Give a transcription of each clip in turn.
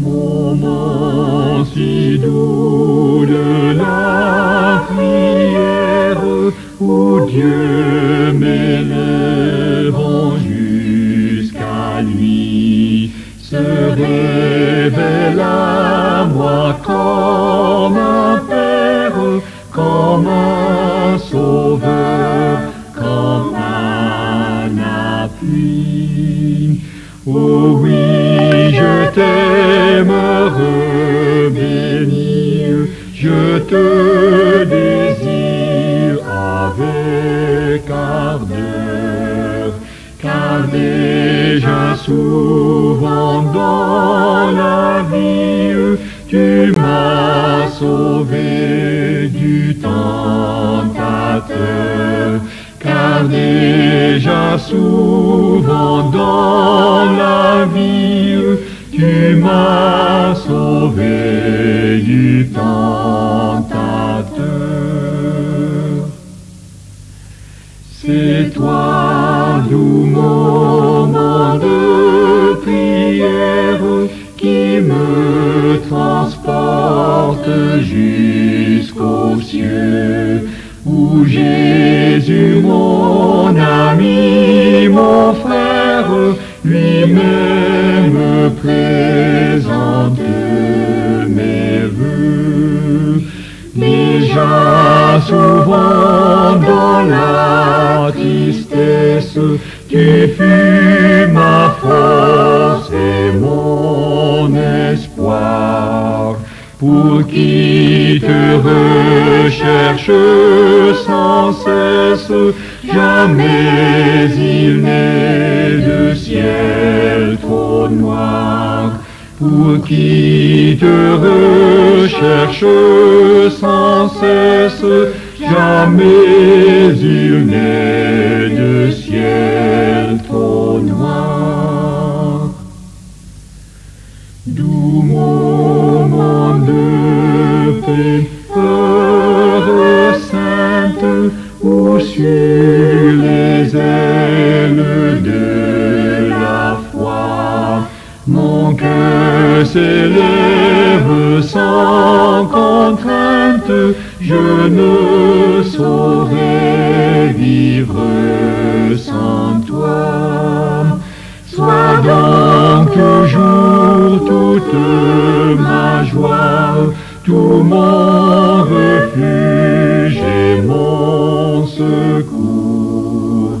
Mon nom si doux de la prière, où Dieu m'élève jusqu'à lui, se révèle à moi comme un père, comme un sauveur, comme un appui. Oh oui, je t'aimerai, béni, je te désire avec ardeur, car déjà souvent dans la vie, tu m'as sauvé du tentateur, car déjà souvent dans la vie, tu m'as sauvé du tentateur. C'est toi, doux moment de prière, qui me transporte jusqu'aux cieux, où Jésus, mon ami, mon frère, lui-même présente mes vœux. Déjà souvent dans la tristesse, tu fus ma force et mon espoir. Pour qui te recherche sans cesse, jamais il n'est de ciel trop noir. Pour qui te recherche sans cesse, jamais il n'est de ciel trop noir. Doux moment de paix, heure sainte, où sur les ailes de la foi, mon cœur s'élève sans contrainte, je ne saurais vivre sans toi. Sois donc toujours toute ma joie, tout mon refuge et mon secours,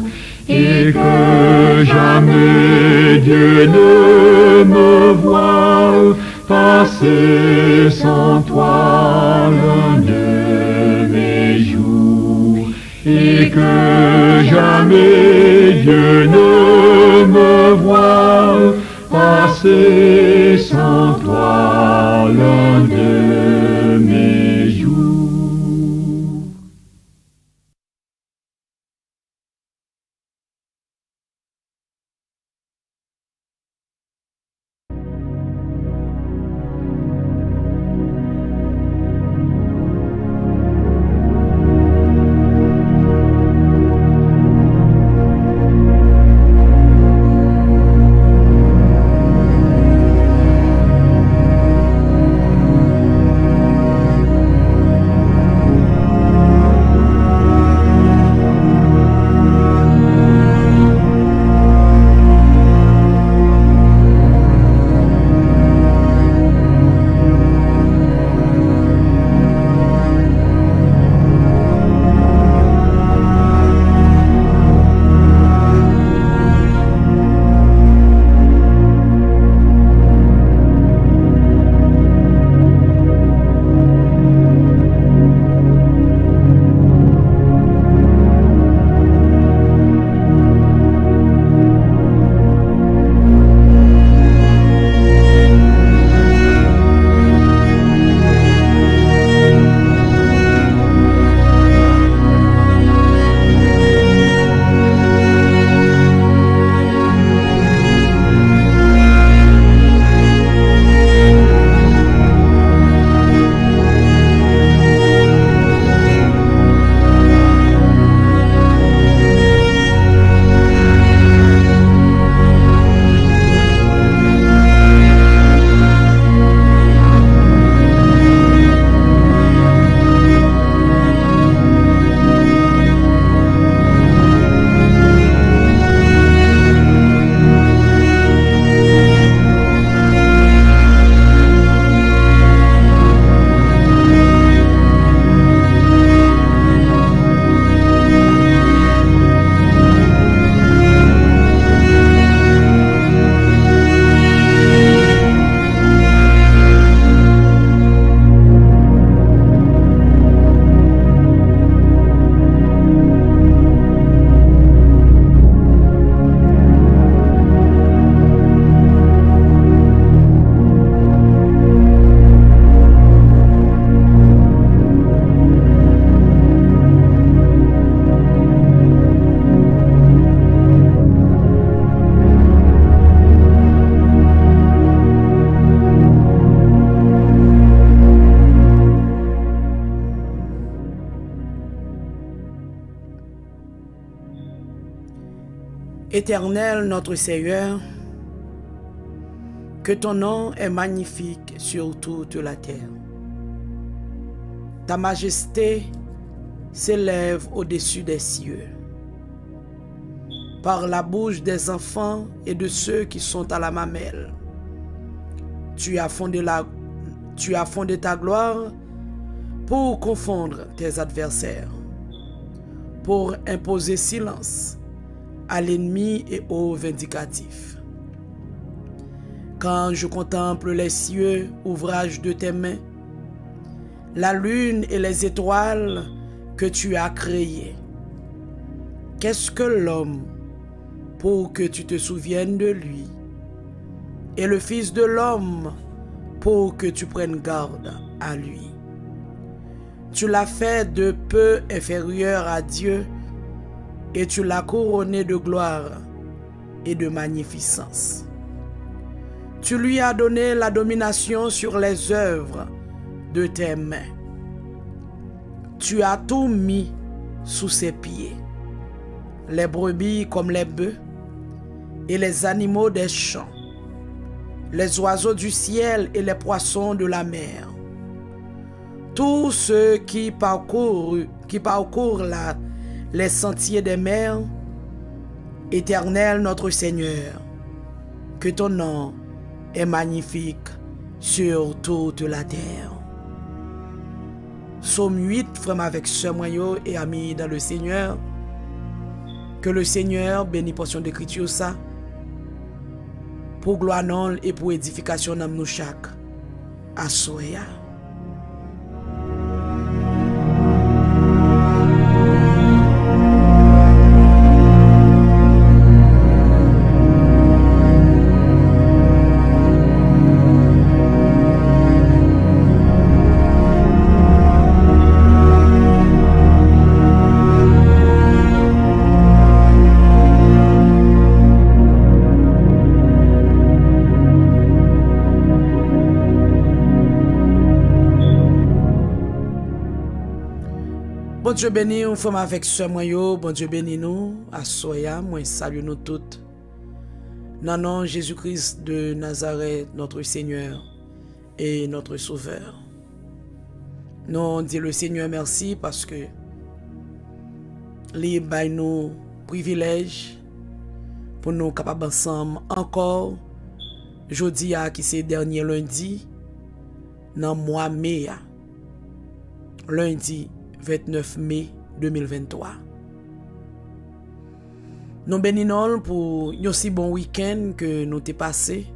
et que jamais Dieu ne me voie passer sans toi l'un de mes jours, et que jamais Dieu ne me voie passer sans toi l'un de mes jours. Éternel notre Seigneur, que ton nom est magnifique sur toute la terre. Ta majesté s'élève au-dessus des cieux. Par la bouche des enfants et de ceux qui sont à la mamelle, tu as fondé ta gloire pour confondre tes adversaires, pour imposer silence à l'ennemi et aux vindicatifs. Quand je contemple les cieux, ouvrage de tes mains, la lune et les étoiles que tu as créées, qu'est-ce que l'homme pour que tu te souviennes de lui, et le Fils de l'homme pour que tu prennes garde à lui? Tu l'as fait de peu inférieur à Dieu, et tu l'as couronné de gloire et de magnificence. Tu lui as donné la domination sur les œuvres de tes mains. Tu as tout mis sous ses pieds, les brebis comme les bœufs, et les animaux des champs, les oiseaux du ciel et les poissons de la mer, tous ceux qui parcourent les sentiers des mers. Éternel notre Seigneur, que ton nom est magnifique sur toute la terre. Psaume 8, frère avec sœur Moyo et amis dans le Seigneur. Que le Seigneur bénisse portion d'écriture ça, pour gloire non et pour édification dans nous chaque à soya. Bon Dieu béni, on forme avec ce moyen, bon Dieu béni nous, à soya, moi salue nous toutes. Dans le nom Jésus-Christ de Nazareth, notre Seigneur et notre Sauveur. Nous disons le Seigneur merci parce que il baille nous privilège pour nous capables ensemble encore jeudi à qui c'est dernier lundi dans le mois mai. Lundi 29 mai 2023. Nous bénissons pour un aussi bon week-end que nous avons passé.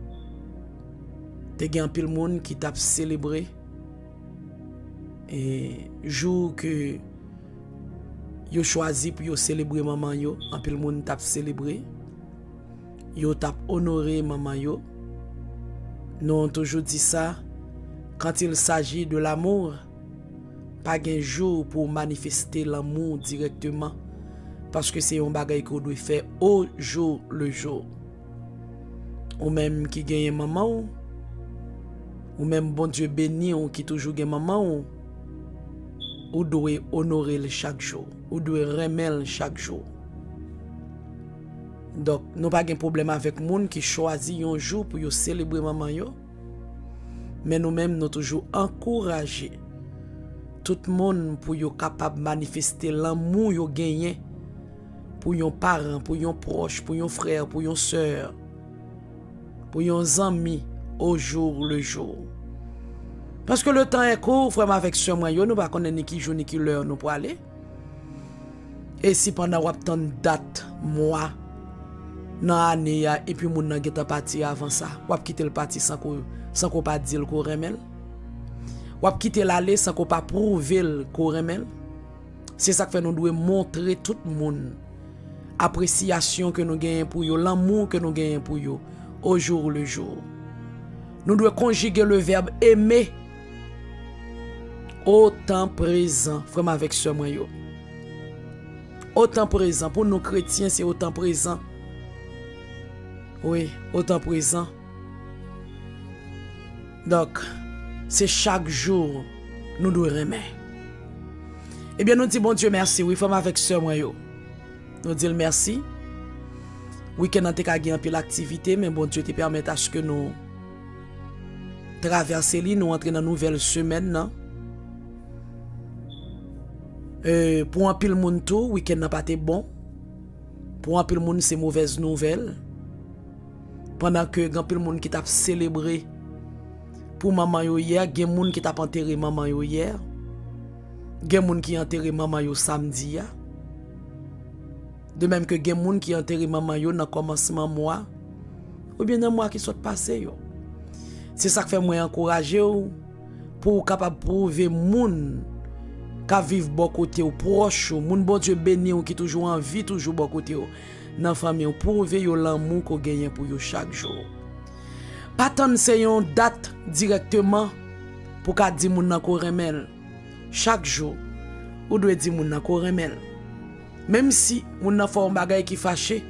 Nous avons pile monde qui t'a célébré. Et jour que yo choisi pour célébrer maman yo, en pile monde t'a célébré. Yo t'a honoré maman yo. Nous avons toujours dit ça quand il s'agit de l'amour. Pas un jour pour manifester l'amour directement parce que c'est un bagage qu'on doit faire au jour le jour. Ou même qui gagne maman, ou même bon Dieu béni ou qui toujours gagne maman, ou doit honorer chaque jour, ou doit remettre chaque jour. Donc nous pas un problème avec monde qui choisit un jour pour célébrer maman yo, mais nous même nous toujours encourager tout le monde pour être capable de manifester l'amour qu'ils ont gagné pour leurs parents, pour leurs proches, pour leurs frères, pour leurs sœurs, pour leurs amis au jour le jour. Parce que le temps est court, frère avec sœur moi, nous ne connaissons ni qui jour ni qui l'heure nous pour aller. Et si pendant qu'on attend date, mois, année, et puis mon gens qui sont partis avant ça, on va quitter le parti sans qu'on pas dire qu'on remèle. Ou ap kite l'aller sans qu'on pas prouver le remel. C'est ça que fait nous devons montrer tout le monde appréciation que nous gagnons pour yo, l'amour que nous gagnons pour yo au jour le jour. Nous devons conjuguer le verbe aimer au temps présent, vraiment avec ce moyen. Au temps présent pour nous chrétiens, c'est au temps présent. Oui, au temps présent. Donc c'est chaque jour nous devons remettre. Eh bien, nous disons bon Dieu merci. Oui, femme avec sœur Moyo. Nous disons merci. week-end ante ka gen pile activité, mais bon Dieu te permet à ce que nous traverser li, nous entrer dans nouvelle semaine nan. Pour un pile moun tout, week-end n'a pas été bon. Pour un pile moun c'est mauvaise nouvelle. Pendant que grand pile moun qui t'a célébré pour maman yo hier, gen moun qui t'a enterré maman yo hier. Gen moun qui enterré maman yo samedi ya. De même que gen moun qui enterré maman yo dans commencement mois ou bien dans mois qui soit passé yo. C'est ça qui fait moi encourager pour capable prouver moun ka vivre bon côté ou proche ou moun bon Dieu béni ou qui toujours en vie toujours bon côté ou dans famille ou prouver yo l'amour qu'on gagne pour yo chaque jour. Pas tant c'est une date directement pour ka di moun nan ko remel. Chaque jour ou doit di moun nan ko remel. Même si moun nan fò un bagay qui fâché,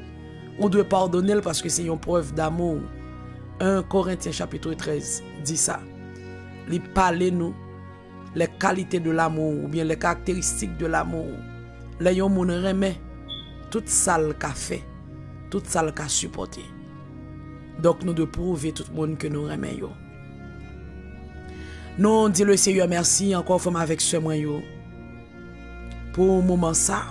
ou doit pardonner parce que c'est une preuve d'amour. 1 Corinthiens chapitre 13 dit ça. Il parle nous les qualités de l'amour ou bien les caractéristiques de l'amour. Les yon moun remet tout ça le qu'a fait, tout ça le qu'a supporté. Donc nous devons prouver tout le monde que nous remet yo. Non, dit le Seigneur merci encore femme avec ce moi yo. Pour moment ça.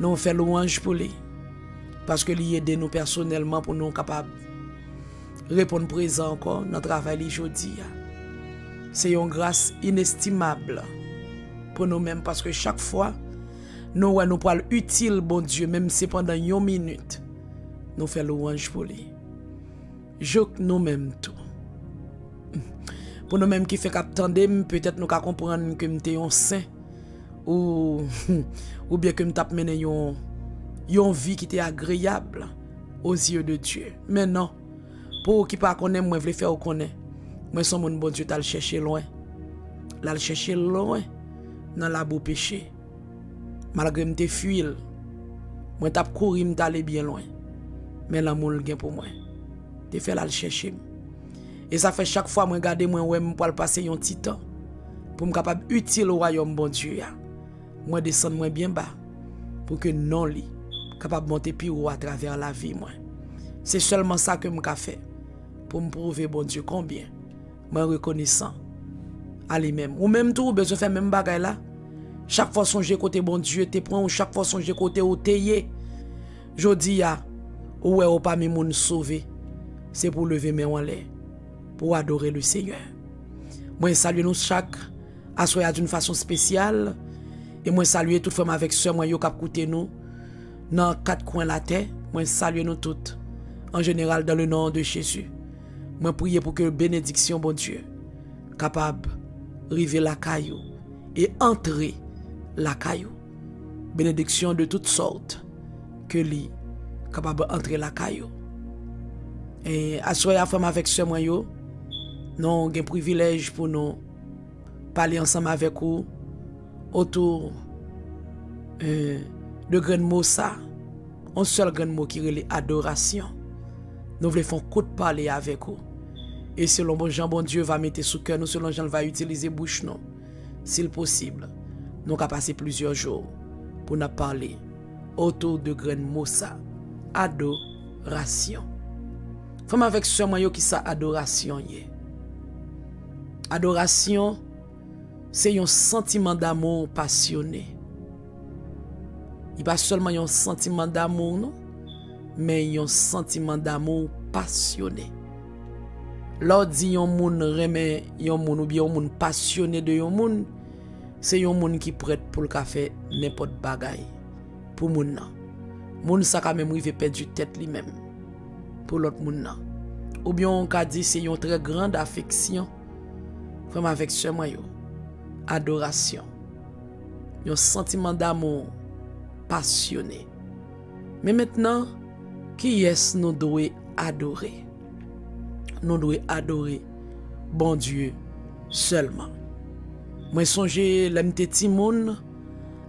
Nous fait louange pour lui. Parce que lui aide nous personnellement pour nous capables répondre présent encore notre travail aujourd'hui. C'est une grâce inestimable pour nous-mêmes parce que chaque fois nous nous parle utile bon Dieu même si pendant une minute nous fait louange pour lui. Joc nous-mêmes tout. Pour nous-mêmes qui fait qu'attendez peut-être nous qu'à comprendre que nous t'es un saint ou bien que nous t'as mené une vie qui était agréable aux yeux de Dieu. Mais non, pour qui pas connaît, moi je veux faire connaître. Moi son mon bon Dieu t'a le chercher loin. L'a le chercher loin dans la beau péché. Malgré me t'ai fui, moi t'a courir, me t'aller bien loin. Mais l'amour le gain pour moi. T'ai fait l'a le chercher. Et ça fait chaque fois moi regarder moi ouais me pour passer un petit temps pour me capable utile au royaume bon Dieu. Moi descendre moi bien bas pour que non li capable de monter plus haut à travers la vie. C'est seulement ça que je fais pour me prouver, bon Dieu, combien je suis reconnaissant à lui-même. Ou même tout, je fais même bagaille là. Chaque fois que je côté bon Dieu, te prends, ou chaque fois que je côté au théier. Je dis, ou est-ce pas mes moun sauvé? C'est pour lever mes en l'air, pour adorer le Seigneur. Moi, salue nous chaque, assoya d'une façon spéciale. Et moi, salue toute femme avec sœur, moi, yo kap koute nous. Dans quatre coins de la terre, moi salue nous toutes. En général, dans le nom de Jésus. Moi prier pour que la bénédiction, bon Dieu, capable de river la caillou et entrer la caillou. Bénédiction de toutes sortes que lui, capable d'entrer la caillou. Et assoyez à femme avec ce moyen, nous avons un privilège pour nous parler ensemble avec vous autour. De grand mot ça, un seul grand mot qui relève adoration. Nous voulons faire un coup de parler avec vous. Et selon bon Jean, bon Dieu va mettre sous cœur nous, selon Jean va utiliser bouche nous. S'il possible, nous allons passer plusieurs jours pour nous parler autour de grand mot ça, adoration. Femme avec ce moyen qui ça adoration yé. Adoration, c'est un sentiment d'amour passionné. Il pas seulement un sentiment d'amour, non, mais un sentiment d'amour passionné. Lorsque dit un moun remet un moun ou bien un moun passionné de un moun, c'est un moun qui prête pour le café n'importe bagaille pour moun nan. Moun ça quand même rive perdre tête lui-même pour l'autre moun nan. Ou bien on ka dit c'est une très grande affection femme avec ce moyen. Adoration. Un sentiment d'amour passionné. Mais maintenant, qui est-ce nous devons adorer? Nous devons adorer bon Dieu seulement. Moi songez l'amte timoun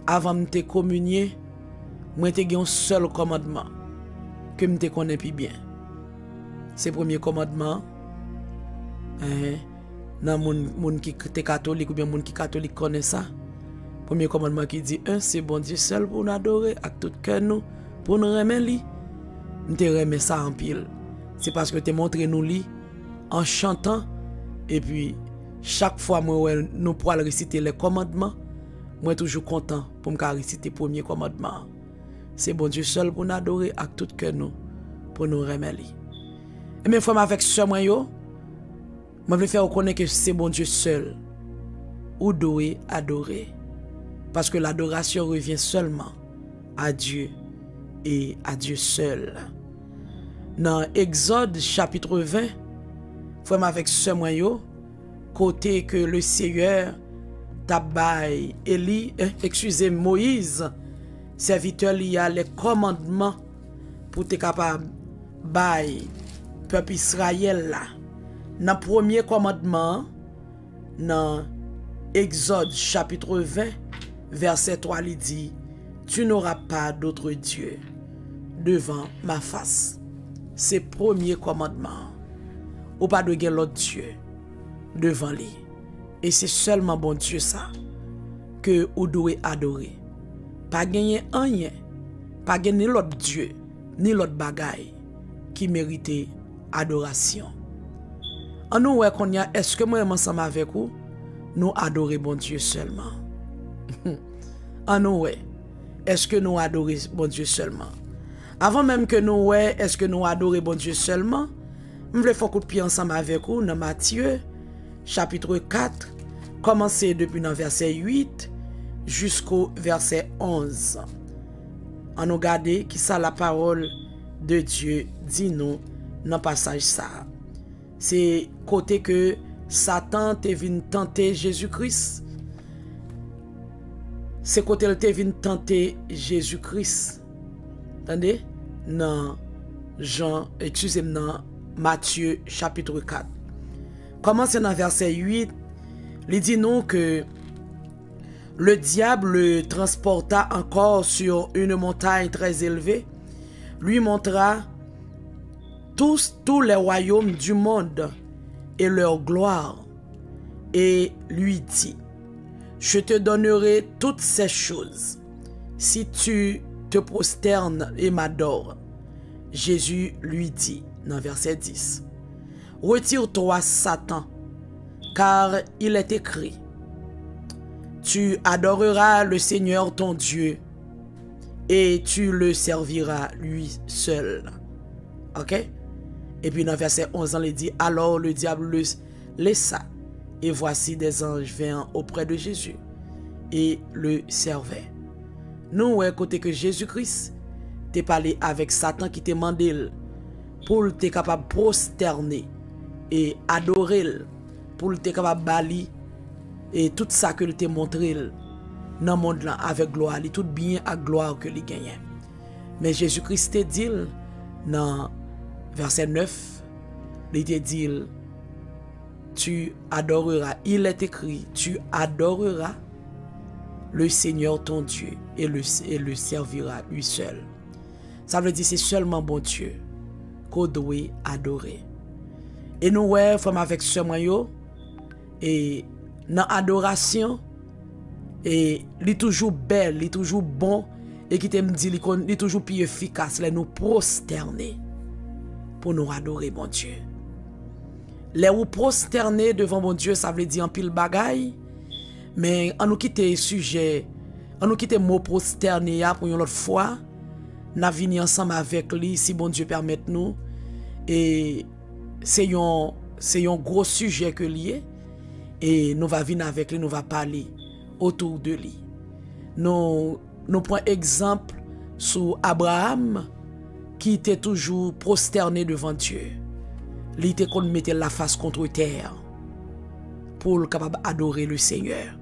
avant m'te communier, moi te gen un seul commandement que m'te connais pi bien. C'est premier commandement. Nan moun ki te catholique ou bien moun ki catholique connaît ça. Premier commandement qui dit un, c'est bon Dieu seul pour nous adorer avec tout cœur nous, Pour nous remettre lui, nous te remettre ça en pile. C'est parce que tu montres nous lui en chantant et puis chaque fois moi nous pour réciter les commandements, moi toujours content pour me réciter premier commandement. C'est bon Dieu seul pour nous adorer avec tout cœur nous pour nous remettre. Et mes frères avec ce moi yo, moi veux faire reconnaître que c'est bon Dieu seul ou doit adorer parce que l'adoration revient seulement à Dieu et à Dieu seul. Dans Exode chapitre 20, frère avec ce moyen, côté que le Seigneur tabaye Moïse, serviteur il y a les commandements pour être capable bailler peuple Israël là. Dans premier commandement, dans Exode chapitre 20, verset 3, il dit: tu n'auras pas d'autre Dieu devant ma face. C'est premier commandement. Ou pas de guerre l'autre Dieu devant lui. Et c'est seulement bon Dieu ça que vous devez adorer. Pas gagner un rien. Pas gagner l'autre Dieu, ni l'autre bagaille qui mérite adoration. En nous, est-ce que moi, ensemble avec vous, nous adorer bon Dieu seulement? En nous, est-ce que nous adorer bon Dieu seulement? Avant même que nous, est-ce que nous adorer bon Dieu seulement? Je vais faire coup de pied ensemble avec vous dans Matthieu, chapitre 4, commencer depuis dans verset 8 jusqu'au verset 11. En nous garder qui ça la parole de Dieu dit nous dans passage ça. C'est côté que Satan te vient tenter Jésus-Christ. C'est côté le te vient tenter Jésus-Christ. Attendez, non, excusez-moi, Matthieu chapitre 4. Commencez dans verset 8. Il dit nous que le diable le transporta encore sur une montagne très élevée, lui montra tous les royaumes du monde et leur gloire, et lui dit: je te donnerai toutes ces choses si tu te prosternes et m'adores. Jésus lui dit, dans verset 10, retire-toi, Satan, car il est écrit: tu adoreras le Seigneur ton Dieu et tu le serviras lui seul. Ok? Et puis dans verset 11, on dit: alors le diable le laissa, et voici des anges vinrent auprès de Jésus et le servaient. Nous, côté que Jésus-Christ t'a parlé avec Satan qui t'a demandé pour t'être capable de prosterner et adorer, pour t'être capable de bali et tout ça que t'es montré dans le monde là avec gloire, tout bien à gloire que lui gagne. Mais Jésus-Christ t'a dit dans verset 9, il te dit: tu adoreras, il est écrit, tu adoreras le Seigneur ton Dieu et le serviras lui seul. Ça veut dire c'est seulement bon Dieu qu'on doit adorer. Et nous, frère avec ce moyen, et dans l'adoration, et il est toujours belle, il est toujours bon, et qui t'aime dire, il est toujours plus efficace, là nous prosterner pour nous adorer, bon Dieu. Les ou prosterner devant mon Dieu, ça veut dire en pile bagaille, mais en nous quitter sujet, en nous quitter mot prosterner pour une autre fois, nous venons ensemble avec lui, si bon Dieu permet nous, et c'est un gros sujet que lié, et nous va venir avec lui, nous va parler autour de lui. Nous prenons exemple sur Abraham, qui était toujours prosterné devant Dieu. Il était qu'on mettait la face contre terre pour le capable adorer le Seigneur.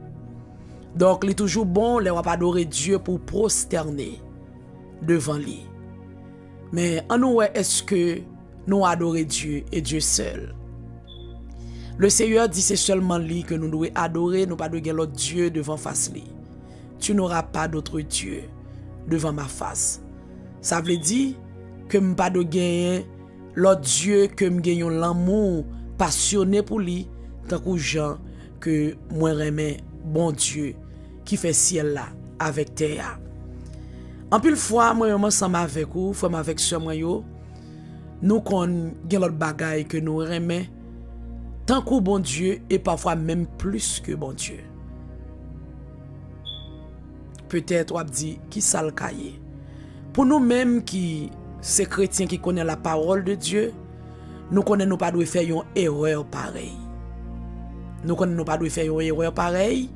Donc il est toujours bon, les va adorer Dieu pour prosterner devant lui. Mais en nous, est-ce que nous adorer Dieu et Dieu seul? Le Seigneur dit c'est seulement lui que nous devons adorer, nous pas de guerre l'autre Dieu devant face lui. Tu n'auras pas d'autre Dieu devant ma face. Ça veut dire que je pas de gagner l'autre Dieu, que je gagne l'amour passionné pour lui, tant que Jean, que moi remets bon Dieu qui fait ciel là avec terre. En pile fois, moi-même ensemble avec vous, frère avec sœur moi yo, nous connaissons l'autre bagaille que nous aimons tant que bon Dieu et parfois même plus que bon Dieu. Peut-être on dit qui ça le cahier. Pour nous-mêmes qui ces chrétiens qui connaissent la parole de Dieu, nous connaissons pas de faire une erreur pareille. Nous connaissons pas de faire une erreur pareille.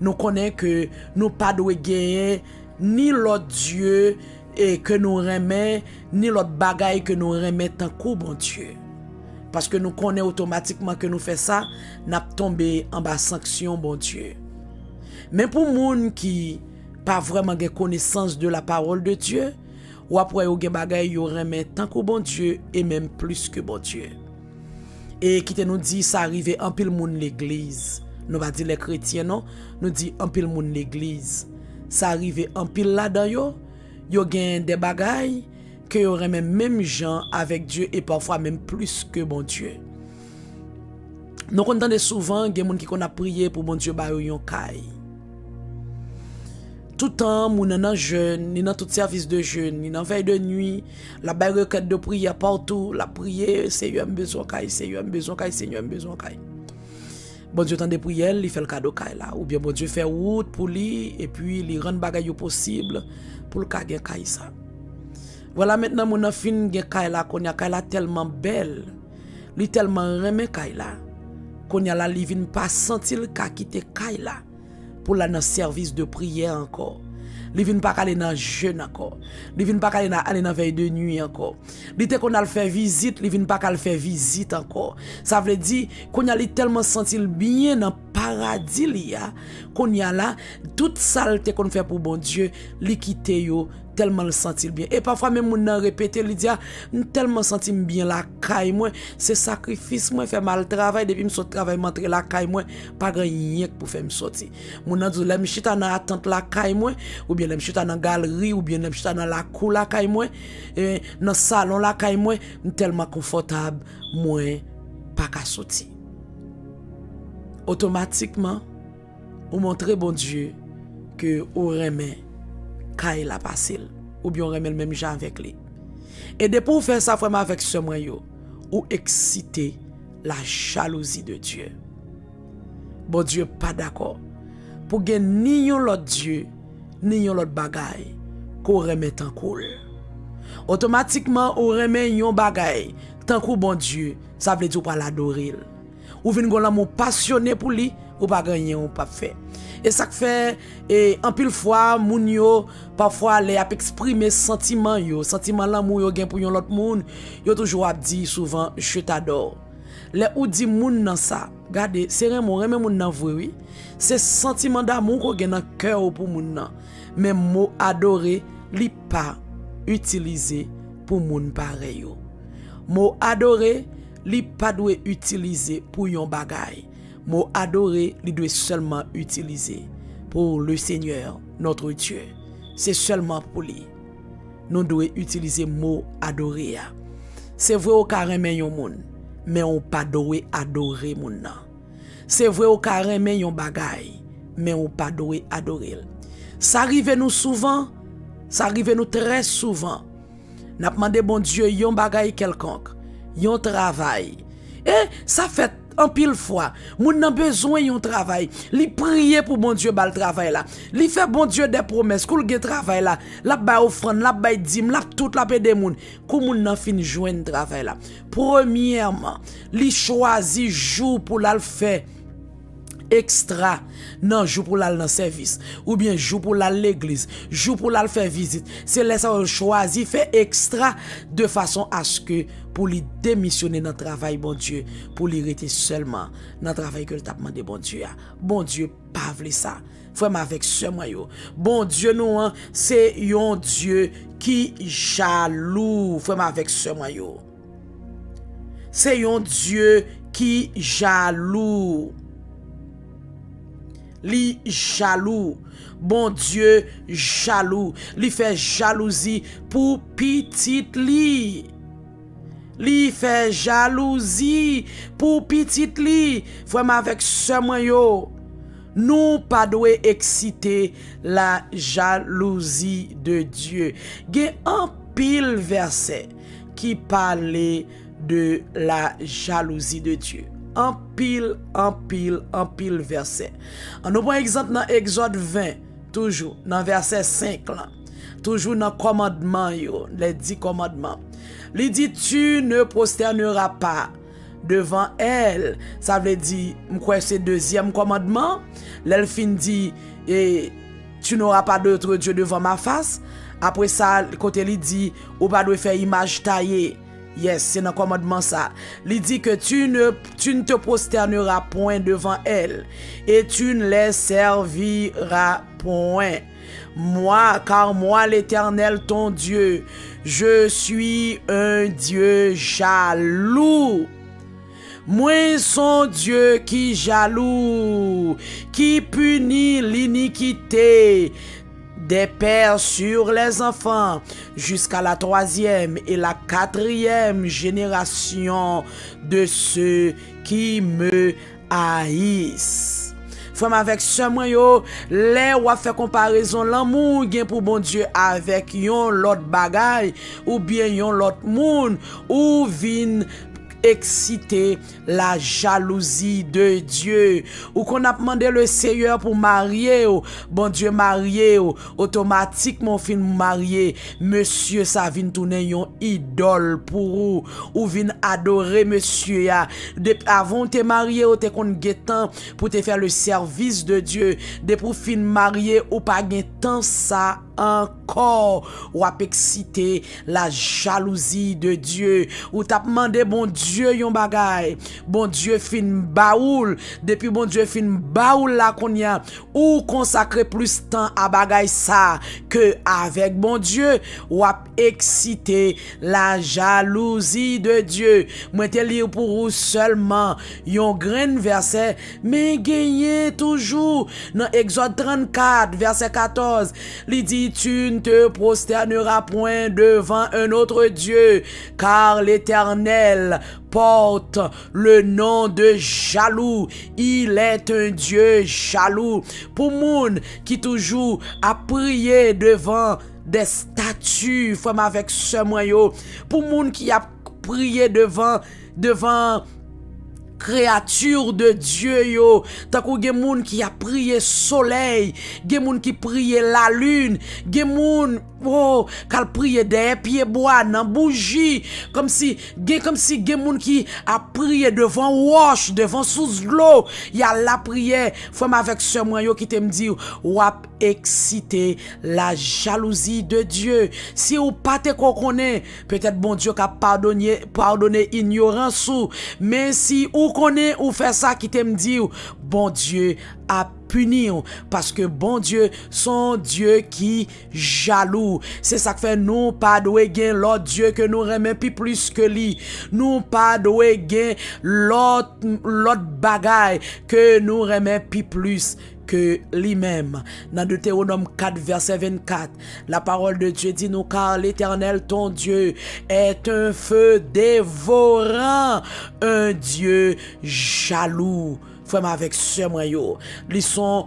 Nous connaissons que nous pas de gagner ni l'autre Dieu et que nous remet ni l'autre bagaille que nous remettons tant bon Dieu. Parce que nous connaissons automatiquement que nous faisons ça, nous tombons en bas sanction bon Dieu. Mais pour moun qui pas vraiment de connaissance de la parole de Dieu, ou après ou gen bagay yo remet tant que bon Dieu et même plus que bon Dieu. Et qui te nous dit ça arrive en pile moun l'église. Nous va dire les chrétiens non, nous dit en pile moun l'église. Ça arrive en pile là-dedans yo, yo gen des bagailles que yo remet même gens avec Dieu et parfois même plus que bon Dieu. Nous entendons souvent gen moun qui qu'on a prié pour bon Dieu ba yo yon kay. Tout temps, moun nan jeûne, ni dans tout service de jeûne, ni dans veille de nuit, la baye requête de prière partout, la prière, Seigneur m'besoin kay, Seigneur m'besoin kay, Seigneur m'besoin kay. Bon Dieu tende prière, il fait le cadeau kay là, ou bien bon Dieu fait route pour lui et puis il rend bagaille possible pour le kay gen kay ça. Voilà maintenant moun nan fin gen kay là, konya kay là tellement belle, li tellement remet kay là, konya la li vinn pas senti le ka quitter kay là. Pour la dans service de prière encore. Li vinn pas aller dans jeûne encore. Li vinn pas aller dans veille de nuit encore. Li te qu'on a fait visite, li vinn pas aller faire visite encore. Ça veut dire qu'on a tellement senti le bien dans paradis li a, qu'on y a là toute saleté qu'on fait pour bon Dieu, li quitter yo tellement le sentir bien. Et parfois même on a répété li dit tellement senti bien la caille moi, c'est sacrifice moi fait mal travail depuis me sorti travail m'entrer la caille moi, pas grand rien pour faire me sortir. Mon a dit l'aime chita dans attente la caille moi ou bien l'aime chita dans galerie ou bien l'aime chita dans la cour la caille moi et dans salon la caille moi tellement confortable moi pas qu'à sortir. Automatiquement on montre bon Dieu que on remet Kay la pasil ou bien remet le même gens avec lui. Et de pour faire ça vraiment avec ce moyen ou exciter la jalousie de Dieu. Bon Dieu pas d'accord pour gen ni yon l'autre Dieu ni yon l'autre bagaille qu'on remet en cool. Automatiquement on remet yon bagaille tant que bon Dieu, ça veut dire pas l'adorer. Ou vinn gon l'amour passionné pour lui ou pas gagner ou pas fait. Et ça fait et en pile fois moun yo parfois les a exprimer sentiment l'amour yo gen pour yon l'autre moun yo toujours a dit souvent je t'adore. Les ou dit moun nan ça regardez c'est remon remen moun nan vrai oui c'est sentiment d'amour qu'on gen dans cœur pour moun nan mais mot adorer li pas utilisé pour moun pareil yo. Mot adorer li pas doit utiliser pour yon bagay. Mot adorer, il doit seulement utiliser pour le Seigneur, notre Dieu. C'est seulement pour lui. Nous devons utiliser mot adorer. C'est vrai au carême yon moun, mais on pas doit adorer moun nan. C'est vrai au carême yon bagay, mais on pas doit adorer. Ça arrive nous souvent, ça arrive nous très souvent. N'a demandé bon Dieu yon bagay quelconque, yon travail. Et ça fait en pile fois, moun nan besoin yon travail, li prier pour bon Dieu bal travail là. Li fait bon Dieu des promesses, koul gen travail là, la bay offrande, la bay dim, la toute la paix des moun. Kou moun nan fin joindre travail là. Premièrement, li choisi jour pour la faire extra non jour pour l'al dans service ou bien jour pour l'al l'église jour pour l'al faire visite c'est laisser choisir faire extra de façon à ce que pour lui démissionner dans travail bon Dieu pour lui rester seulement dans travail que le tapement de bon Dieu pas vle ça frère avec ce moyen bon Dieu nous hein, c'est un Dieu qui jaloux frère avec ce moyen c'est un Dieu qui jaloux. Li jaloux, bon Dieu jaloux, li fait jalousie pour petite li. Li fait jalousie pour petite li. Vraiment avec ce moyen yo. Nous pas doué exciter la jalousie de Dieu. Gen en pile verset qui parlait de la jalousie de Dieu. En pile verset. On nous prend exemple dans Exode 20, toujours dans verset 5 là. Toujours dans commandement yo, les 10 commandements. Il dit tu ne prosterneras pas devant elle. Ça veut dire quoi c'est deuxième commandement. L'elfine dit et tu n'auras pas d'autre dieu devant ma face. Après ça côté il dit ou pas de faire image taillée. Yes, c'est dans commandement ça. Il dit que tu ne te prosterneras point devant elle et tu ne les serviras point. Moi, car moi l'Éternel ton Dieu, je suis un Dieu jaloux. Moi son Dieu qui jaloux, qui punit l'iniquité des pères sur les enfants jusqu'à la 3e et la 4e génération de ceux qui me haïssent. Frère avec ce moyen, les ou a fait comparaison l'amour gain pour bon Dieu avec yon l'autre bagaille ou bien yon l'autre monde ou vin exciter la jalousie de Dieu ou qu'on a demandé le Seigneur pour marier ou bon Dieu marier ou automatiquement fin marier monsieur ça vient tourner yon idole pour ou vient adorer monsieur ya avant te marier ou te kon gen temps pour te faire le service de Dieu de pour fin marier ou pas gen temps ça encore ou ap exciter la jalousie de Dieu ou t'a demandé bon Dieu yon bagay bon Dieu fin baoul depuis bon Dieu fin baoul la konya ou consacrer plus temps à bagay ça que avec bon Dieu ou ap exciter la jalousie de Dieu. Moi te lire pour ou seulement yon grain verset mais gagné toujours dans Exode 34 verset 14 li dit tu ne te prosterneras point devant un autre Dieu, car l'Éternel porte le nom de jaloux. Il est un Dieu jaloux. Pour moun qui toujours a prié devant des statues, femme avec ce moyen, pour moun qui a prié devant créature de Dieu yo, tant qu'on gen moun qui a prié soleil, gen moun qui prié la lune, gen moun oh, kal prié des pieds bois nan bougie, comme si gen moun qui a prié devant wash, devant sous l'eau, y a la prière, femme avec ce moyen qui te me dit wap exciter la jalousie de Dieu. Si ou pas te connaît, peut-être bon Dieu qu'a pardonner ignorance ou, mais si ou connaît ou fait ça qui t'aime dire bon Dieu a punir parce que bon Dieu son Dieu qui jaloux. C'est ça que fait nous pas doué gain l'autre Dieu que nous remet plus que lui. Nous pas doué gain l'autre bagaille que nous remet plus que lui-même. Dans Deutéronome 4 verset 24, la parole de Dieu dit nous car l'Éternel ton Dieu est un feu dévorant, un Dieu jaloux. Frère avec ce moyen, ils sont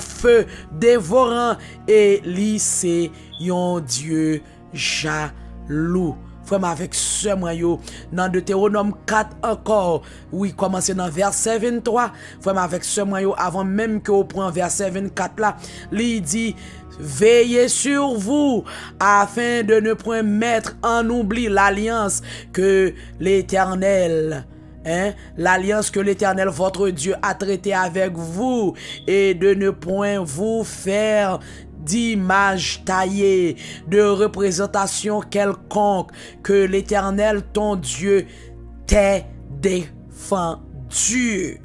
feu dévorant et lui c'est un Dieu jaloux. Frère avec ce moyen, dans Deutéronome 4 encore, oui, commencez dans verset 23, frère avec ce moyen, avant même que vous preniez verset 24 là, il dit, veillez sur vous, afin de ne point mettre en oubli l'alliance que l'Éternel, l'alliance que l'Éternel votre Dieu a traitée avec vous, et de ne point vous faire d'images taillées, de représentation quelconque, que l'Éternel ton Dieu t'ait défendu.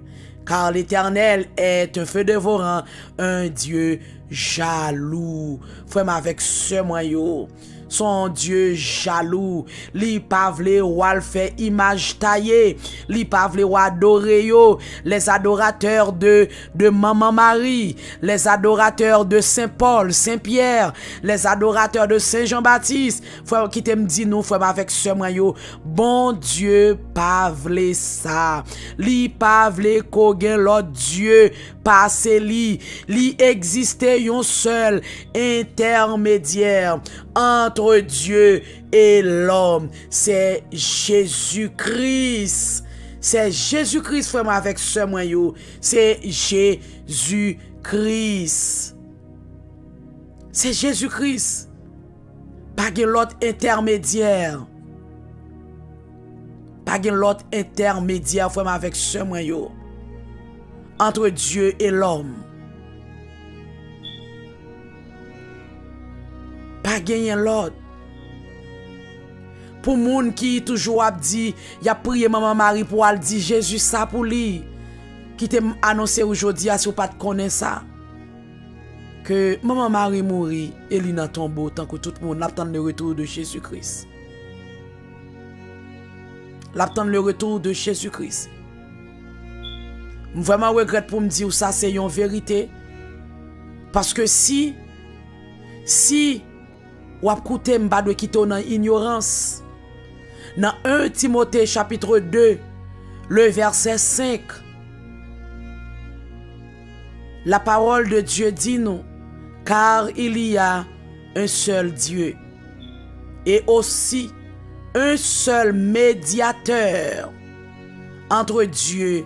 Car l'Éternel est un feu dévorant, un Dieu jaloux. Frère avec ce moyen, son Dieu jaloux, li pa vle wal fait image taillée, li pa vle ou adoré yo, les adorateurs de Maman Marie, les adorateurs de Saint Paul, Saint Pierre, les adorateurs de Saint Jean-Baptiste, frère qui t'aime dit nous, frère avec ce moyen, bon Dieu pa vle ça, li pa vle kogen l'autre Dieu passé li, li existait yon seul intermédiaire entre Dieu et l'homme, c'est Jésus-Christ. C'est Jésus-Christ, frère, avec ce moyen, c'est Jésus-Christ. C'est Jésus-Christ. Pas de l'autre intermédiaire. Pas de l'autre intermédiaire, frère, avec ce moyen, entre Dieu et l'homme. Pas de l'autre. Pour moun qui toujours a dit, y a prié maman Marie pour al dit Jésus ça pour lui, qui te annoncé aujourd'hui, si vous pas connaître ça, que maman Marie mourit et lui dans tombeau tant que tout le monde attend le retour de Jésus-Christ. L'attend le retour de Jésus-Christ. Vraiment regrette pour me dire ça, c'est une vérité, parce que si ou apkoute m'ba de kito nan ignorance. Dans 1 Timothée chapitre 2, le verset 5, la parole de Dieu dit nous, car il y a un seul Dieu, et aussi un seul médiateur entre Dieu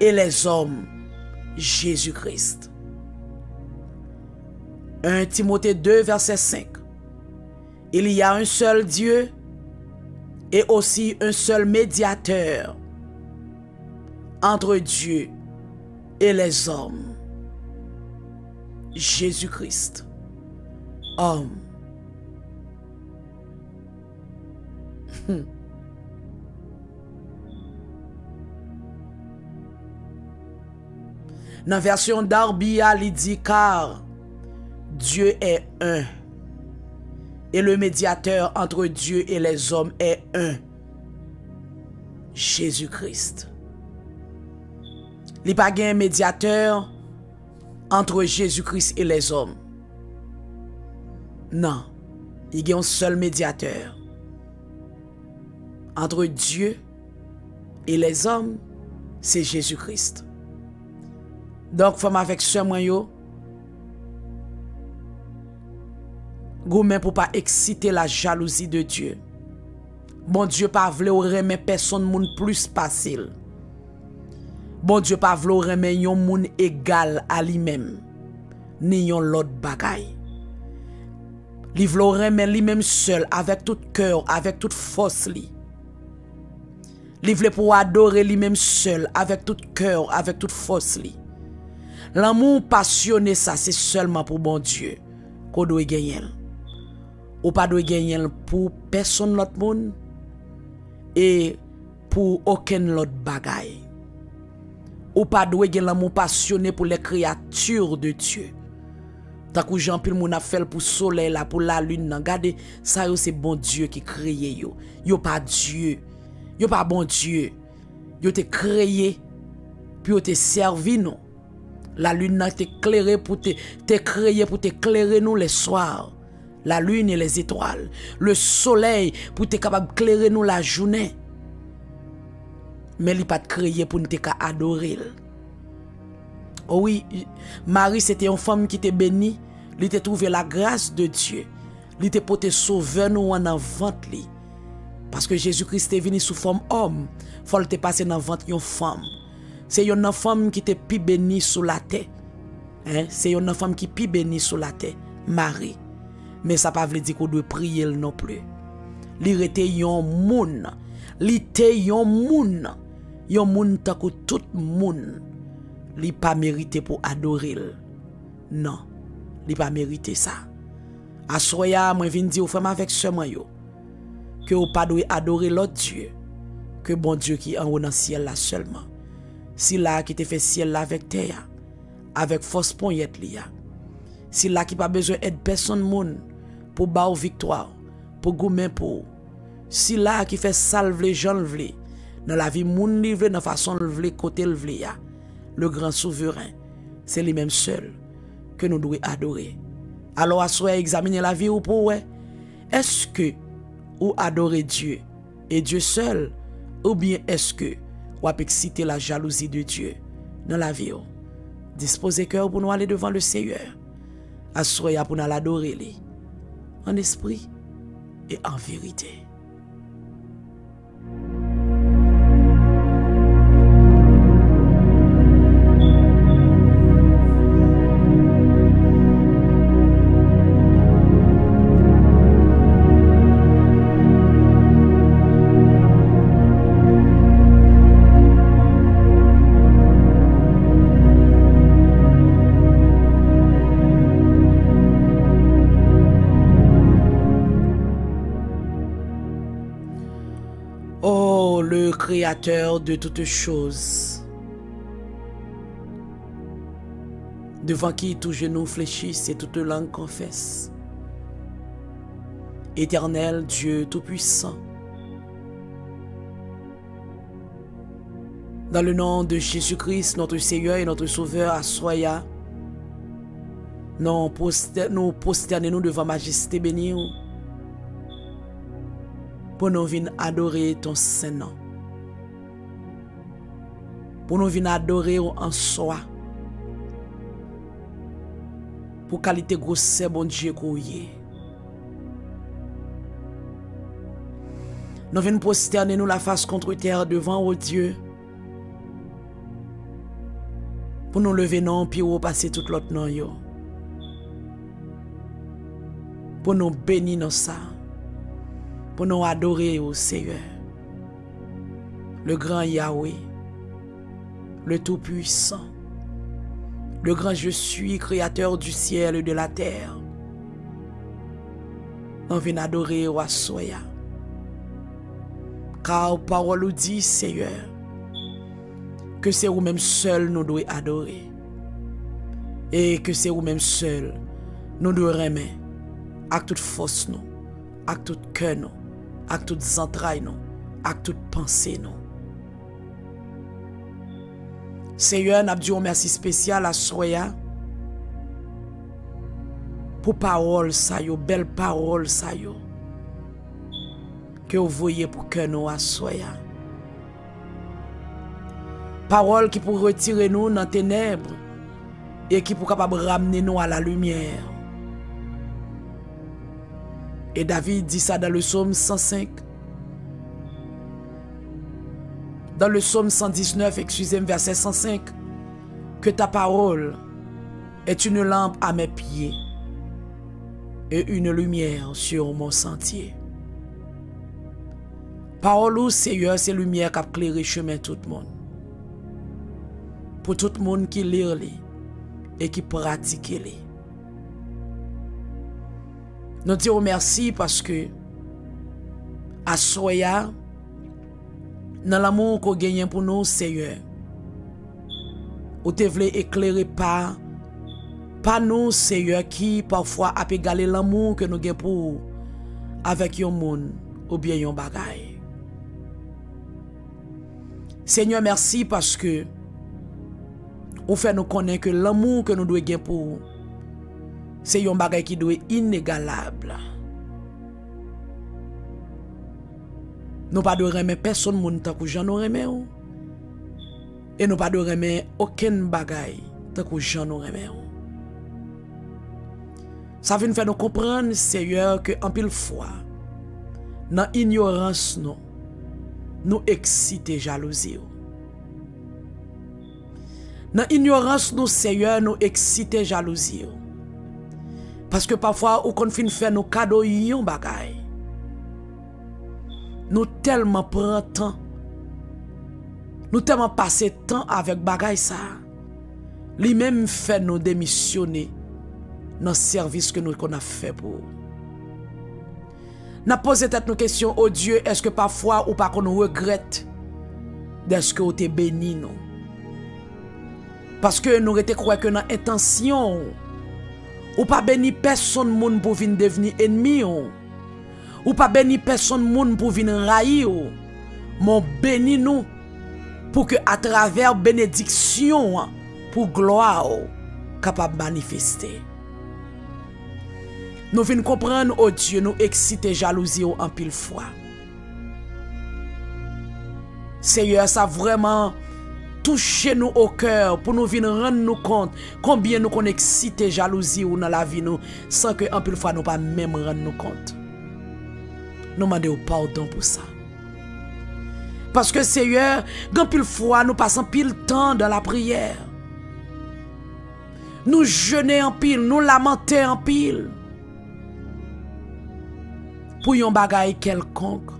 et les hommes, Jésus-Christ. 1 Timothée 2, verset 5. Il y a un seul Dieu et aussi un seul médiateur entre Dieu et les hommes, Jésus-Christ, homme. Dans la version d'Arbia, il dit car Dieu est un. Et le médiateur entre Dieu et les hommes est un, Jésus-Christ. Il n'y a pas un médiateur entre Jésus-Christ et les hommes. Non, il y a un seul médiateur entre Dieu et les hommes, c'est Jésus-Christ. Donc, femme avec ce moyen, gourmet pour pas exciter la jalousie de Dieu. Bon Dieu pas vle ou remet personne moun plus facile. Bon Dieu pas vle ou remet yon moun égal à lui-même ni yon l'autre bagay. Li vle ou remet lui-même seul avec tout cœur, avec toute force li. Li vle pour adorer lui-même seul avec tout cœur, avec toute force li. L'amour passionné ça c'est seulement pour bon Dieu qu'on doit gagner. Ou pas de gagner pour personne l'autre monde et pour aucun l'autre bagaille. Ou pas de gagner l'amour passionné pour les créatures de Dieu. Tant que Jean Pil moun a fait pour soleil là, pour la lune, regardez, ça c'est bon Dieu qui créé yo. Yo pas Dieu. Yo pas bon Dieu. Yo te créé puis yo te servi non. La lune n'a t'éclairé pour te créé pour t'éclairer nous les soirs. La lune et les étoiles, le soleil pour être capable d'éclairer nous la journée. Mais il pas de créer pour nous adorer. Oh oui, Marie c'était une femme qui était bénie, elle était trouvé la grâce de Dieu. Elle était porté sauveur nous en ventre li. Parce que Jésus-Christ est venu sous forme homme, faut te passer dans ventre une femme. C'est une femme qui était plus bénie sous la terre. Hein, c'est une femme qui plus bénie sous la terre, Marie. Mais ça pas veut dire qu'on doit prier non plus. Li rete yon moun, li te yon moun tant que tout moun. Li pas mérité pour adorer. Non, li pas mérité ça. Assoya moi vinn di ou frère avec seulement yo que ou pas doit adorer l'autre Dieu que bon Dieu qui en haut dans ciel là seulement. Si là qui te fait ciel là avec terre avec force poignette li a. Si là qui pas besoin d'aide personne moun pour ba ou victoire, pour goumen pour. Si là qui fait salve les gens vle, dans la vie moun livre dans façon vle côté vle ya. Le grand souverain, c'est lui même seul que nous devons adorer. Alors assoyez examiner la vie ou pour ouais. Est-ce que ou adorer Dieu et Dieu seul ou bien est-ce que ou exciter la jalousie de Dieu dans la vie ou? Disposez cœur pour nous aller devant le Seigneur. Assoyez pour nous l'adorer en esprit et en vérité. Le Créateur de toutes choses, devant qui tout genou fléchisse et toute langue confesse. Éternel Dieu Tout-Puissant, dans le nom de Jésus-Christ, notre Seigneur et notre Sauveur, assoya, nous prosternons-nous devant majesté bénie, pour nous venir adorer ton Saint-Nom. Pour nous venir adorer en soi. Pour qualité grosse, bon Dieu, couillé. Nous venons prosterner nous la face contre terre devant, ô Dieu. Pour nous lever non, puis repasser tout l'autre non, yo. Pour nous bénir non ça. Pour nous adorer au Seigneur, le grand Yahweh, le Tout-Puissant, le grand Je suis, créateur du ciel et de la terre. On vient adorer au Assoya. Car parole nous dit, Seigneur, que c'est vous-même seul nous devons adorer. Et que c'est vous-même seul nous devons aimer avec toute force, nous, avec tout cœur, nous, avec toutes entrailles, non, avec toute pensée, non. Seigneur, nous disons merci spécial à Soya pour parole, ça yo, belle parole, ça yo, que vous voyez pour que nous à Soya. Parole qui pour retirer nous dans les ténèbres et qui pour capable ramener nous à la lumière. Et David dit ça dans le psaume 105. Dans le psaume 119, excusez-moi, verset 105. Que ta parole est une lampe à mes pieds et une lumière sur mon sentier. Parole ou Seigneur, c'est lumière qui a éclairé chemin tout le monde. Pour tout le monde qui lit et qui pratique. Nous disons merci parce que à Soya, dans l'amour qu'on gagne pour nous, Seigneur, ou te voulez éclairer par nous, Seigneur, qui parfois a égalé l'amour que nous gagnons pour avec un monde ou bien un bagage. Seigneur, merci parce que ou fait nous connaître que l'amour que nous devons gagner pour c'est un bagage qui doit être inégalable. Nous pas de remet personne moun tant que j'en remet ou. Et nous pas de remet aucun bagage tant que j'en remet ou. Ça vient faire nous comprendre, Seigneur, que en pile fois dans ignorance nous exciter jalousie ou. Dans ignorance nous, Seigneur, nous exciter jalousie ou. Parce que parfois, on confine faire nos cadeaux yon bagay. Nous tellement prenons temps. Nous tellement passons temps avec bagay ça. Lui-même fait nous démissionner dans le service que nous avons fait pour nous. Nous posons peut-être nos questions au Dieu. Est-ce que parfois, ou pas qu'on nous regrette d'est-ce que vous êtes béni non? Parce que nous étions croyés que dans l'intention, ou pas béni personne moun pour venir devenir ennemi ou pas béni personne moun pour venir railler mon béni nous pour que à travers bénédiction pour gloire capable manifester nous venons comprendre oh Dieu nous exciter jalousie en pile fois Seigneur ça vraiment touchez-nous au cœur pour nous venir rendre nous compte combien nous connaissons excité jalousie ou dans la vie nous sans que en plus fois nous pas même rendre nous compte. Nous demandons pardon pour ça. Parce que Seigneur, en plus fois nous passons pile temps dans la prière. Nous jeûnons en pile, nous lamentons en pile. Pour yon bagay quelconque.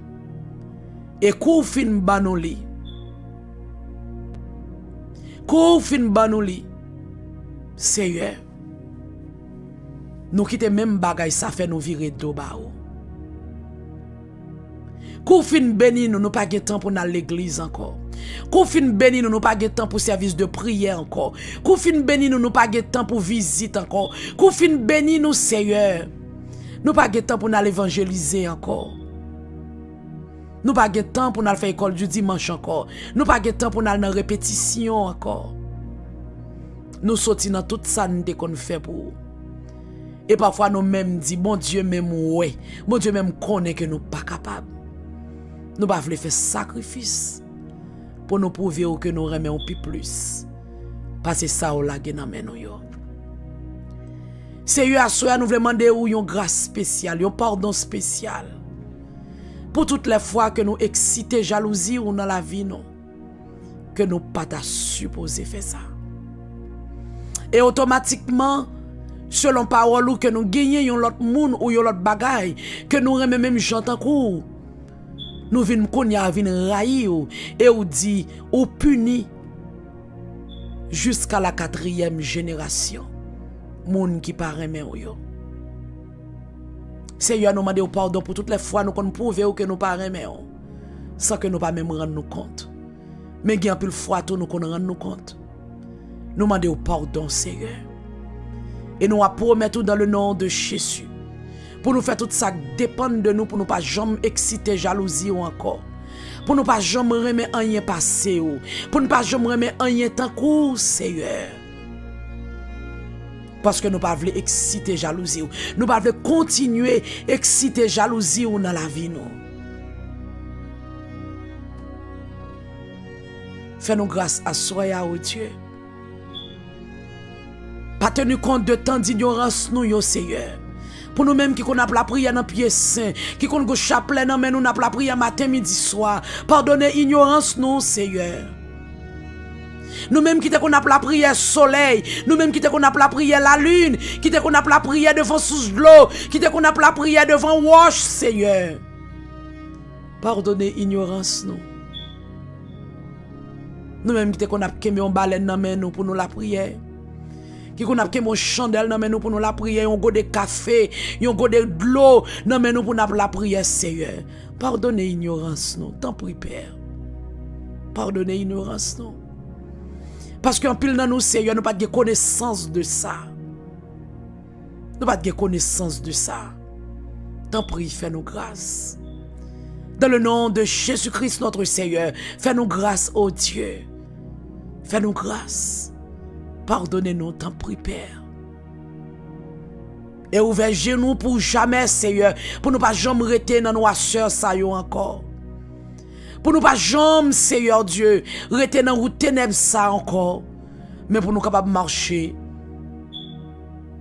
Et kou fin banou li. Kou fin banou li. Seigneur. Nous quittons même bagay, ça fait nous virer do ba ou. Kou fin béni nous, nous pas de temps pour aller l'église encore. Kou fin béni nous, nous pas de temps pour service de prière encore. Kou fin béni nous, nous pas de temps pour visite encore. Kou fin béni nous, Seigneur. Nous pas de temps pour nous évangéliser encore. Nous pas de temps pour nous faire école du dimanche encore. Nous pas de temps pour nous dans répétition encore. Nous sortons dans toute ça qu'on fait pour. Et parfois nous même dit bon Dieu même ouais, bon Dieu même connaît que nous pas capables. Nous pas voulons faire sacrifice pour nous prouver que nous remettons plus. Parce que ça on l'a gagné dans yo. Seigneur, à nous voulons demander ou yon grâce spéciale, yon pardon spécial. Pour toutes les fois que nous excitons jalousie ou dans la vie, non. Que nous pas supposé faire ça. Et automatiquement, selon parole ou que nous gagnons yon l'autre monde ou yon l'autre bagaille, que nous remet même jantan kou, nous vin konya vin rayi ou, et ou dit, ou puni, jusqu'à la 4e génération. Moun qui paraît mais yo. Seigneur nous demande pardon pour toutes les fois nous qu'on prouver que nous paraît mais sans que nous pas même rendre nous compte. Mais il y a plus fois tout nous qu'on rendre nous compte. Nous demandons pardon Seigneur. Et nous promettons tout dans le nom de Jésus. Pour nous faire tout ça dépendre de nous pour nous pas jamais exciter jalousie ou encore. Pour nous pas jamais remettre rien passé ou pour nous pas jamais remettre rien tant court Seigneur. Parce que nous ne voulons pas exciter jalousie. Nous ne voulons pas continuer à exciter jalousie dans la vie. Fais-nous grâce à soi, ô Dieu. Pas tenu compte de tant d'ignorance, nous, Seigneur. Pour nous-mêmes qui connaissons la prière dans le pied saint, qui connaissons le chapelet dans nous, nous la prière matin, midi, soir. Pardonnez l'ignorance, nous, Seigneur. Nous-mêmes qui te qu'on a la prière soleil, nous-mêmes qui te qu'on a la prière la lune, qui te qu'on a la prière devant sous l'eau, qui te qu'on a la prière devant wash, Seigneur. Pardonnez ignorance nous. Nous-mêmes qui te qu'on a kemé on baleine dans main nous pour nous la prière. Qui qu'on a kemé on chandelle dans main nous pour nous la prière, on go de café, on go de l'eau dans main nous pour nous la prière, Seigneur. Pardonnez ignorance nous, t'en prie Père. Pardonnez ignorance nous. Parce qu'en pile dans nous, Seigneur, nous n'avons pas de connaissance de ça. Nous n'avons pas de connaissance de ça. T'en prie, fais-nous grâce. Dans le nom de Jésus-Christ, notre Seigneur, fais-nous grâce, ô Dieu. Fais-nous grâce. Pardonnez-nous, t'en prie, Père. Et ouvrez genoux pour jamais, Seigneur, pour ne pas jamais rester dans nos soeurs, ça y est encore. Pour nous pas jamais, Seigneur Dieu, rester dans route ténèbres ça encore. Mais pour nous capables de marcher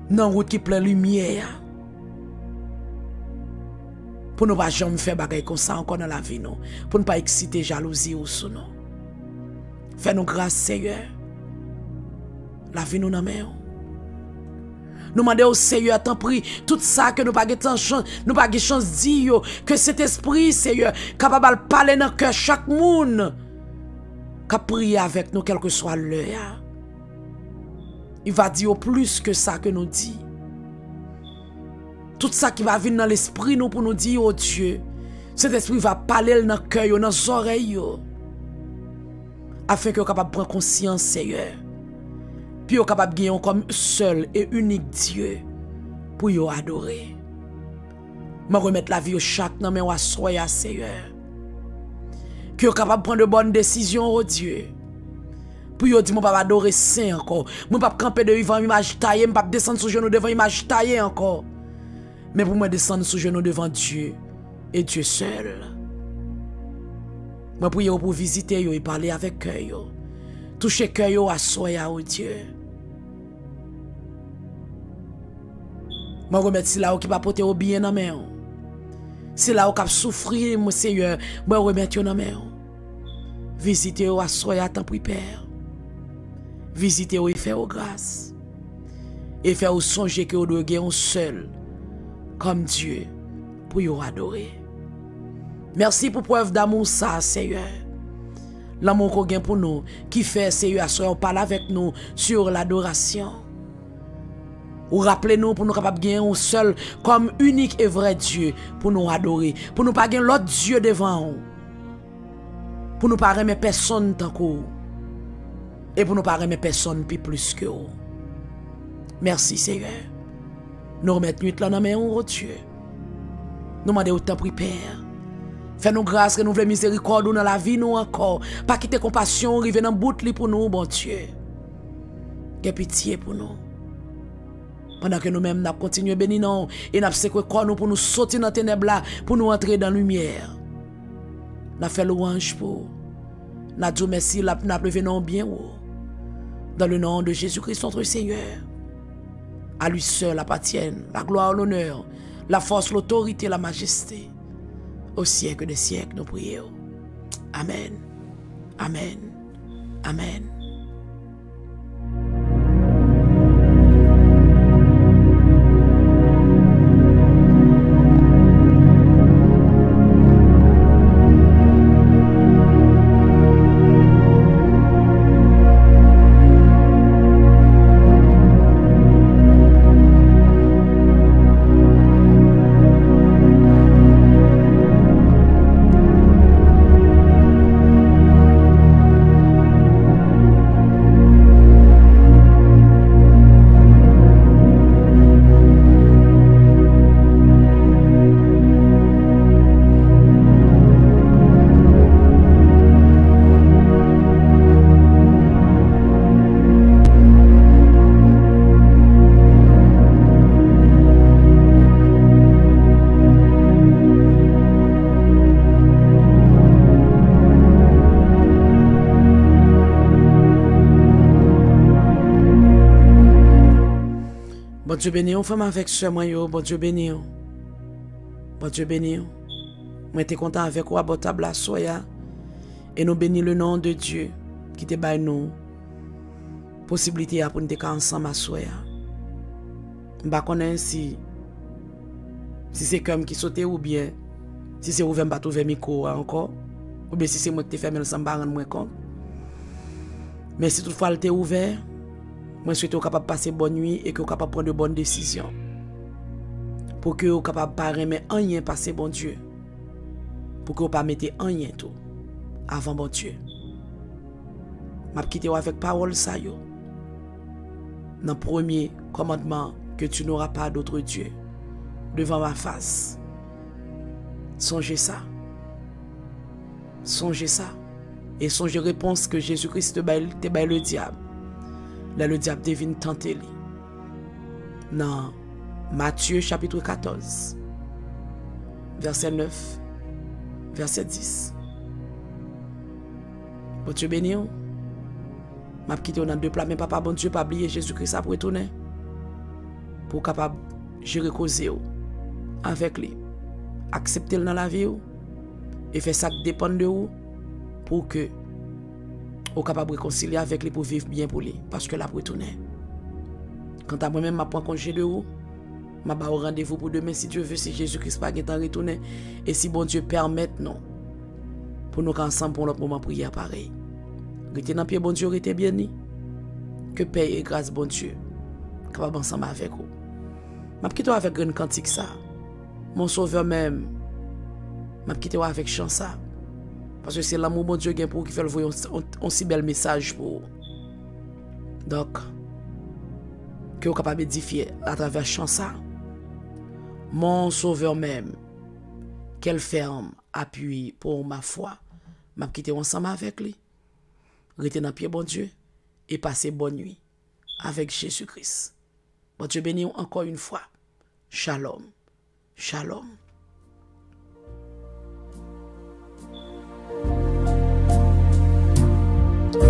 dans route qui pleine lumière. Pour nous pas jamais faire bagaille comme ça encore dans la vie non. Pour ne pas exciter jalousie ou sous non. Fais-nous grâce Seigneur. La vie nous dans main. Nous demandons au Seigneur, t'en prie, tout ça que nous n'avons pas chance, nous pas chance de dire que cet esprit, Seigneur, capable de parler dans le cœur chaque monde, qui prie avec nous, quel que soit l'heure. Il va dire plus que ça que nous dit. Tout ça qui va venir dans l'esprit, nous pour nous dire, oh Dieu, cet esprit va parler dans le cœur, dans les oreilles, afin que nous capable prendre conscience, Seigneur. Puis vous êtes capable de gagner comme seul et unique Dieu pour vous adorer. Je remettre la vie au chaque dans mes soyez Seigneur. Que vous êtes capable de prendre de bonnes décisions, oh Dieu. Puis vous dites, je ne vais pas adorer Saint encore. Je ne vais pas camper devant l'image taillée. Je ne vais pas descendre sous genoux devant l'image taillée encore. Mais pour moi descendre sous genoux devant Dieu et Dieu seul. Je prie pour visiter et parler avec eux. Touchez cœur yo à soya au Dieu. Moi remercie là qui va porter au bien dans main. C'est là qui va souffrir mon Seigneur, moi remercie dans main. Visitez au à soya tant pri Père. Visitez au et faites au grâce. Et faites au songer que vous devez un seul comme Dieu pour vous adorer. Merci pour preuve d'amour ça Seigneur. L'amour qu'on gagne pour nous, qui fait Seigneur, on parle avec nous sur l'adoration. Ou rappelez-nous pour nous capables de gagner seul comme unique et vrai Dieu pour nous adorer, pour nous pas gagner l'autre Dieu devant nous, pour nous pas aimer personne tant que nous, et pour nous pas aimer personne plus que nous. Merci Seigneur. Nous remettons nuit là dans main au Dieu. Nous demandons autant prier Père. Fais-nous grâce, que nous voulons miséricorde dans la vie, nous encore. Pas quitter compassion, river dans le bout li pour nous, bon Dieu. Que pitié pour nous. Pendant que nous-mêmes, nous continuons à bénir nous, et nous sécouons nous pour nous sortir dans les ténèbres, pour nous entrer dans la lumière. Nous faisons louange pour nous. Nous disons merci, nous prévenons bien. Dans le nom de Jésus-Christ, notre Seigneur. À lui seul appartiennent la gloire, l'honneur, la force, l'autorité, la majesté. Au siècle des siècles, nous prions. Amen. Amen. Amen. Bon Dieu béni, on fait avec ce moyen, bon Dieu béni. Bon Dieu béni. Moi t'es content avec quoi, bon tabla soya. Et nous bénis le nom de Dieu qui te baille nous. Possibilité à pour nous ensemble à soya. M'ba connaît si. Si c'est comme qui saute ou bien. Si c'est ouvert m'ba trouver micro encore. Ou bien si c'est moi qui t'ai fait mais m'ba rendre moins compte. Mais si toutefois le t'es ouvert. Moi, je souhaite que vous soyez capable de passer bonne nuit et que vous soyez capable de prendre de bonnes décisions. Pour que vous soyez capable de parler, mais en rien passer bon Dieu. Pour que vous ne mettez pas en rien tout avant bon Dieu. Je vais quitter avec parole ça. Dans le premier commandement, que tu n'auras pas d'autre Dieu devant ma face. Songez ça. Songez ça. Et songez réponse que Jésus-Christ te baille le diable. Là, le diable devine tenter lui. Dans Matthieu chapitre 14, verset 9, verset 10. Bon Dieu béni. Je vais quitter dans deux plats, mais papa, bon Dieu, pas oublier Jésus-Christ après tourner. Pour capable gérer causer avec lui. Accepter dans la vie et faire ça dépendre de vous pour que ou capable de réconcilier avec lui pour vivre bien pour lui. Parce que là, pour retourner. Quant à moi-même, je prends congé de vous. Je vais au rendez-vous pour demain, si Dieu veut, si Jésus-Christ n'est pas retourné. Et si bon Dieu permet, non. Pour nous ensemble, pour notre moment, prier pareil. Restez dans le pied, bon Dieu, restez bien. Que paix et grâce, bon Dieu. Capable ensemble avec vous. Je vais quitter avec un cantique ça. Mon sauveur même. Je vais quitter avec chant ça. Parce que c'est l'amour bon Dieu pour qui fait le voyant un si bel message pour. Donc, que vous capable d'édifier à travers chansa. Mon sauveur même, quelle ferme appui pour ma foi. M'a quitté ensemble avec lui. Restez dans pied bon Dieu et passez bonne nuit avec Jésus-Christ. Bon Dieu béni encore une fois. Shalom. Shalom.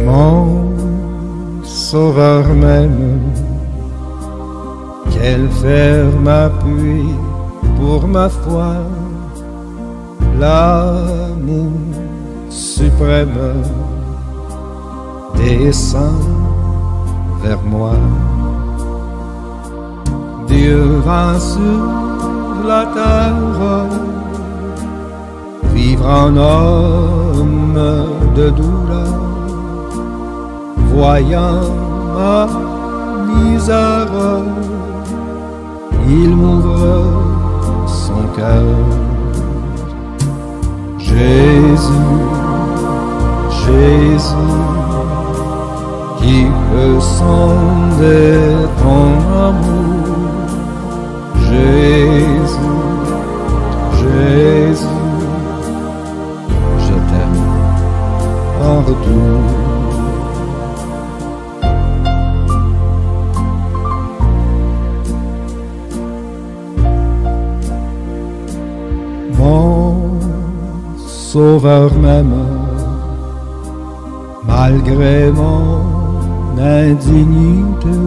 Mon sauveur même, quel ferme appui pour ma foi, l'amour suprême descend vers moi. Dieu vint sur la terre, vivre en homme de douleur, voyant ma misère, il m'ouvre son cœur. Jésus, Jésus, qui peut sonder ton amour, Jésus, Jésus, je t'aime en retour. Mon sauveur m'aime, malgré mon indignité,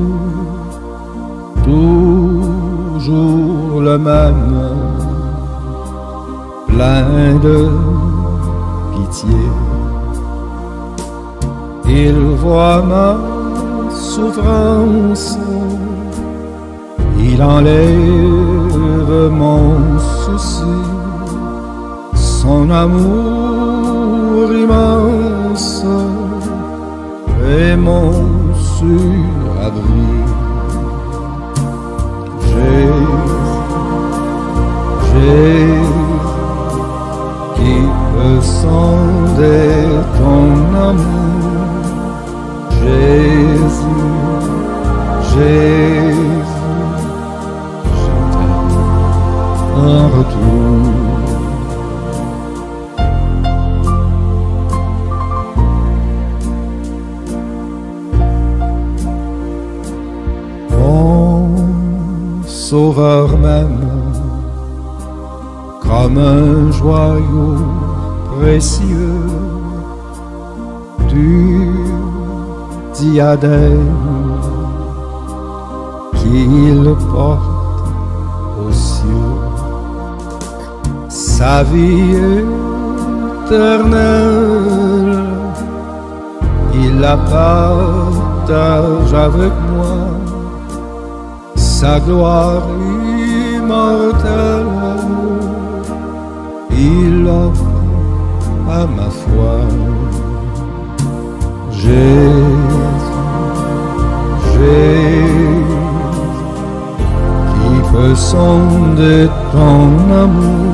toujours le même, plein de pitié. Il voit ma souffrance, il enlève mon souci. Son amour immense est mon surabri. Jésus, Jésus, qui peut sonder ton amour, Jésus, Jésus, je t'aime en retour. Sauveur même, comme un joyau précieux, du diadème qu'il porte aux cieux. Sa vie éternelle, il la partage avec moi. Sa gloire immortelle, il offre à ma foi. Jésus, Jésus, qui peut sonder ton amour,